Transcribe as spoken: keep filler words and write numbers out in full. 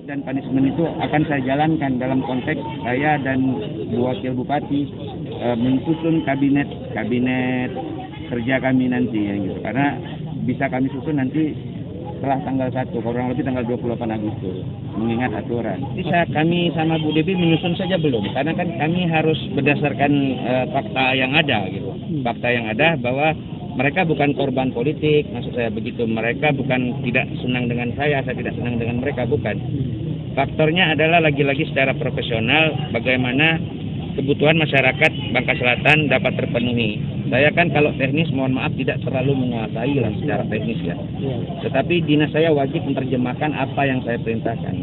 Dan punishment itu akan saya jalankan dalam konteks saya dan wakil bupati e, mensusun kabinet kabinet kerja kami nanti ya, gitu. Karena bisa kami susun nanti setelah tanggal satu, kurang lebih tanggal dua puluh delapan Agustus, mengingat aturan. Bisa kami sama Bu Debby menyusun saja belum, karena kan kami harus berdasarkan e, fakta yang ada gitu, fakta yang ada bahwa mereka bukan korban politik, maksud saya begitu. Mereka bukan tidak senang dengan saya, saya tidak senang dengan mereka, bukan. Faktornya adalah lagi-lagi secara profesional bagaimana kebutuhan masyarakat Bangka Selatan dapat terpenuhi. Saya kan kalau teknis, mohon maaf, tidak terlalu menguasai lah secara teknis ya. Tetapi dinas saya wajib menerjemahkan apa yang saya perintahkan.